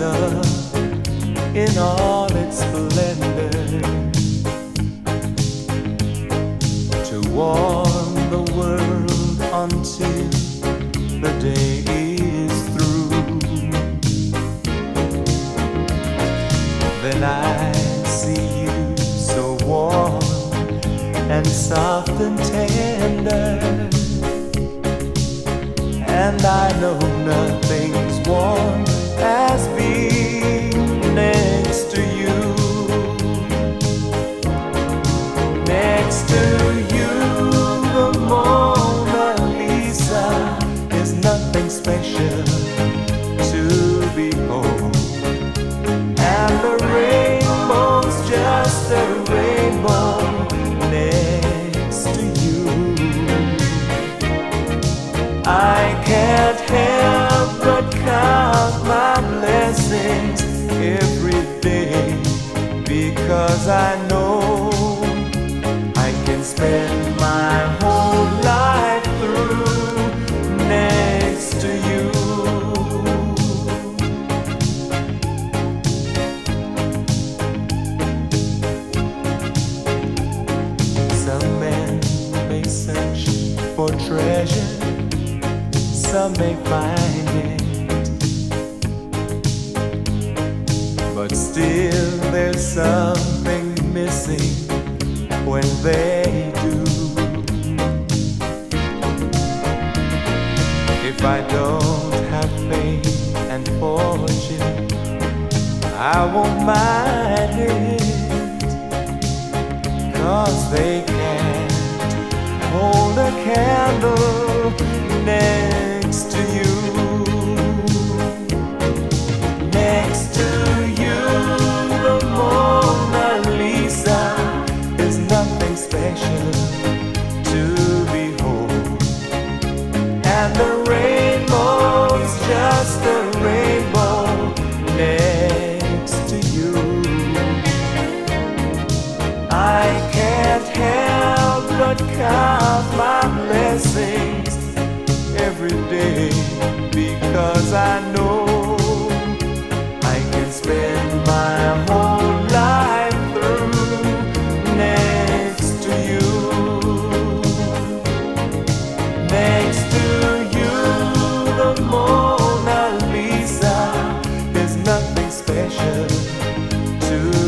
up in all its splendor, to warm the world until the day is through. Then I see you so warm and soft and tender, and I know nothing's warm as being next to you. Next to you, the Mona Lisa is nothing special to behold, and the rainbow's just a rainbow next to you. I can't help but count my blessings every day, because I know I can spend my whole life through next to you. Some men may search for treasure, some may find it, but still there's something missing when they do. If I don't have fame and fortune, I won't mind it, 'cause they can't hold a candle next to you. Next to you, the Mona Lisa is nothing special to behold, and the rainbow is just a rainbow next to you. I can't help but count my blessings every day, because I know spend my whole life through next to you. Next to you, the Mona Lisa, there's nothing special to